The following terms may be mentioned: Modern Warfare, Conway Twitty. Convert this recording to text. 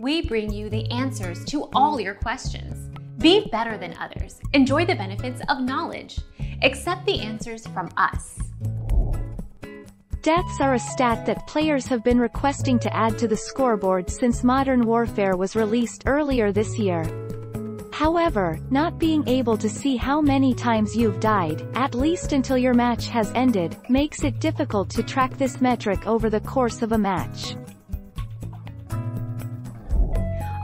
we bring you the answers to all your questions. Be better than others. Enjoy the benefits of knowledge. Accept the answers from us. Deaths are a stat that players have been requesting to add to the scoreboard since Modern Warfare was released earlier this year. However, not being able to see how many times you've died, at least until your match has ended, makes it difficult to track this metric over the course of a match.